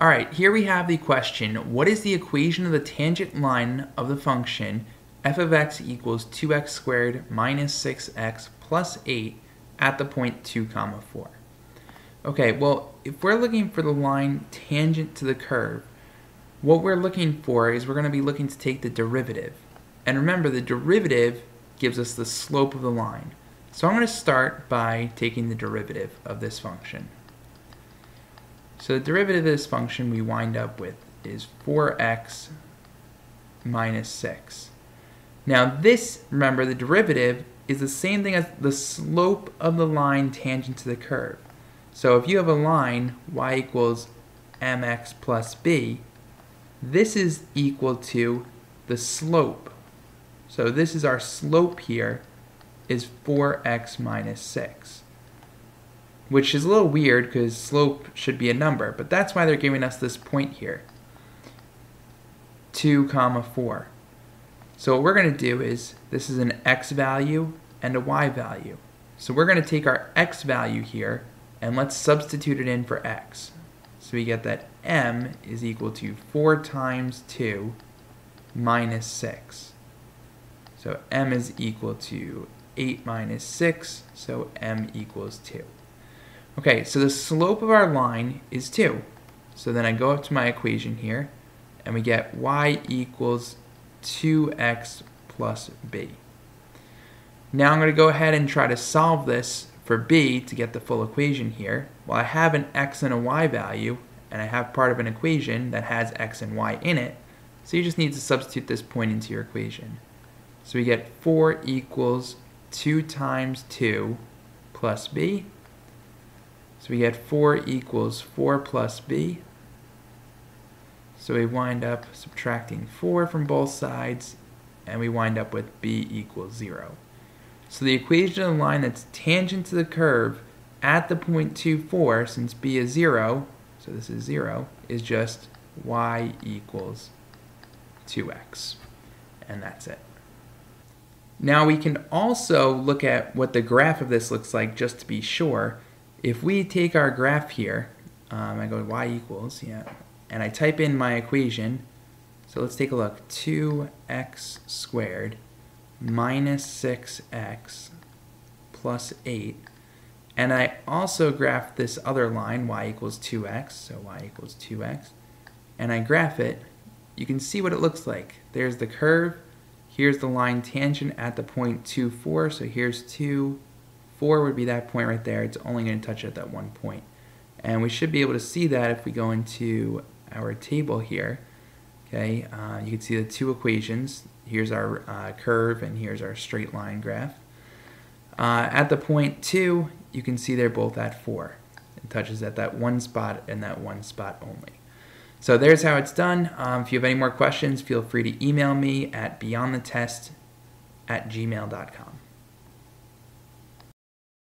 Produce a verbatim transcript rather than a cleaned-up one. All right, here we have the question, what is the equation of the tangent line of the function f of x equals two x squared minus six x plus eight at the point two comma four? Okay, well, if we're looking for the line tangent to the curve, what we're looking for is we're going to be looking to take the derivative. And remember, the derivative gives us the slope of the line. So I'm going to start by taking the derivative of this function. So the derivative of this function we wind up with is four x minus six. Now this, remember, the derivative is the same thing as the slope of the line tangent to the curve. So if you have a line y equals mx plus b, this is equal to the slope. So this is our slope here, is four x minus six. Which is a little weird because slope should be a number, but that's why they're giving us this point here, two comma four. So what we're going to do is, this is an x value and a y value. So we're going to take our x value here, and let's substitute it in for x. So we get that m is equal to four times two minus six. So m is equal to eight minus six, so m equals two. Okay, so the slope of our line is two. So then I go up to my equation here, and we get y equals two x plus b. Now I'm going to go ahead and try to solve this for b to get the full equation here. Well, I have an x and a y value, and I have part of an equation that has x and y in it, so you just need to substitute this point into your equation. So we get four equals two times two plus b. So we get four equals four plus b. So we wind up subtracting four from both sides, and we wind up with b equals zero. So the equation of the line that's tangent to the curve at the point two four, since b is zero, so this is zero, is just y equals two x. And that's it. Now we can also look at what the graph of this looks like just to be sure. If we take our graph here, um, I go to y equals, yeah, and I type in my equation. So let's take a look, two x squared minus six x plus eight, and I also graph this other line, y equals two x, so y equals two x, and I graph it. You can see what it looks like. There's the curve, here's the line tangent at the point two four, so here's two, four would be that point right there. It's only going to touch at that one point. And we should be able to see that if we go into our table here. Okay, uh, you can see the two equations. Here's our uh, curve, and here's our straight line graph. Uh, at the point two, you can see they're both at four. It touches at that one spot and that one spot only. So there's how it's done. Um, if you have any more questions, feel free to email me at beyondthetest at gmail dot com.